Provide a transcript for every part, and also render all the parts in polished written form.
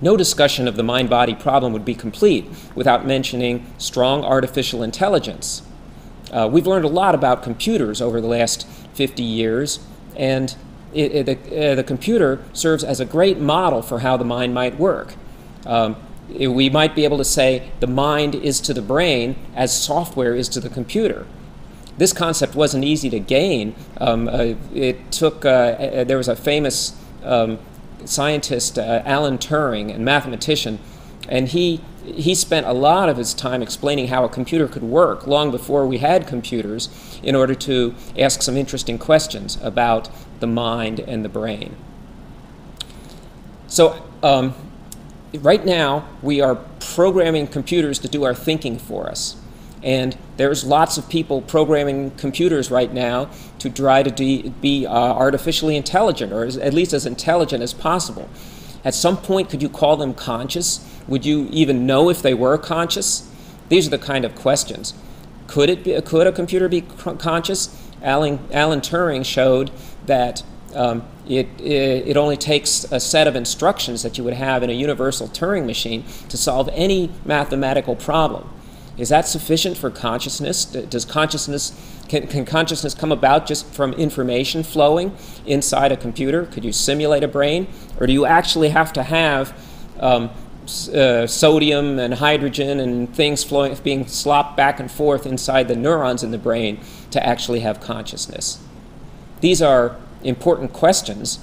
No discussion of the mind-body problem would be complete without mentioning strong artificial intelligence. We've learned a lot about computers over the last 50 years, and the computer serves as a great model for how the mind might work. We might be able to say the mind is to the brain as software is to the computer. This concept wasn't easy to gain. It took, there was a famous scientist, Alan Turing, and mathematician, and he spent a lot of his time explaining how a computer could work long before we had computers, in order to ask some interesting questions about the mind and the brain. So right now we are programming computers to do our thinking for us. And there's lots of people programming computers right now to try to be artificially intelligent, or at least as intelligent as possible. At some point, could you call them conscious? Would you even know if they were conscious? These are the kind of questions. Could a computer be conscious? Alan Turing showed that it only takes a set of instructions that you would have in a universal Turing machine to solve any mathematical problem. Is that sufficient for consciousness? Does consciousness, can consciousness come about just from information flowing inside a computer? Could you simulate a brain? Or do you actually have to have sodium and hydrogen and things flowing, being slopped back and forth inside the neurons in the brain to actually have consciousness? These are important questions,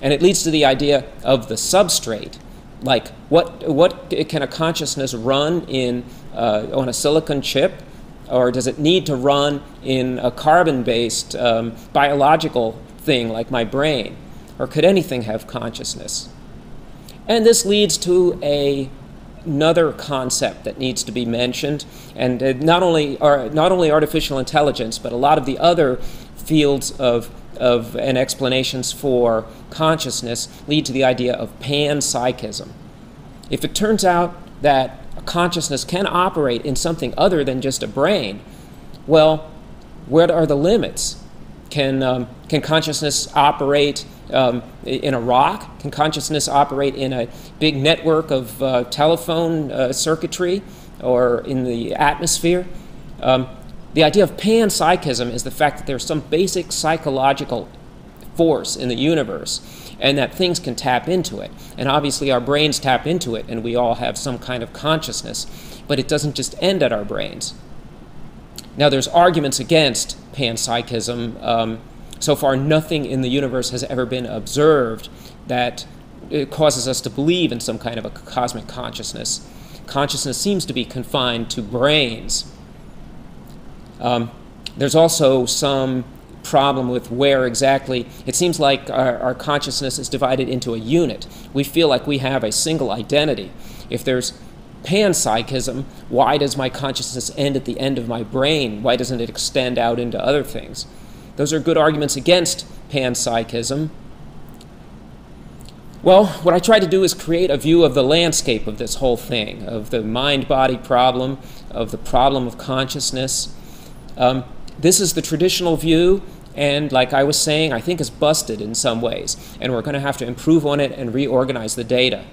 and it leads to the idea of the substrate. Like, what can a consciousness run in on a silicon chip, or does it need to run in a carbon-based biological thing like my brain? Or could anything have consciousness? And this leads to another concept that needs to be mentioned, and not only artificial intelligence, but a lot of the other fields and explanations for consciousness lead to the idea of panpsychism. If it turns out that a consciousness can operate in something other than just a brain, well, what are the limits? Can consciousness operate in a rock? Can consciousness operate in a big network of telephone circuitry, or in the atmosphere? The idea of panpsychism is the fact that there's some basic psychological force in the universe, and that things can tap into it. And obviously our brains tap into it, and we all have some kind of consciousness, but it doesn't just end at our brains. Now, there's arguments against panpsychism. So far, nothing in the universe has ever been observed that causes us to believe in some kind of a cosmic consciousness. Consciousness seems to be confined to brains. There's also some problem with where exactly. It seems like our consciousness is divided into a unit. We feel like we have a single identity. If there's panpsychism, why does my consciousness end at the end of my brain? Why doesn't it extend out into other things? Those are good arguments against panpsychism. Well, what I try to do is create a view of the landscape of this whole thing, of the mind-body problem, of the problem of consciousness. This is the traditional view, and like I was saying, I think it's busted in some ways, and we're going to have to improve on it and reorganize the data.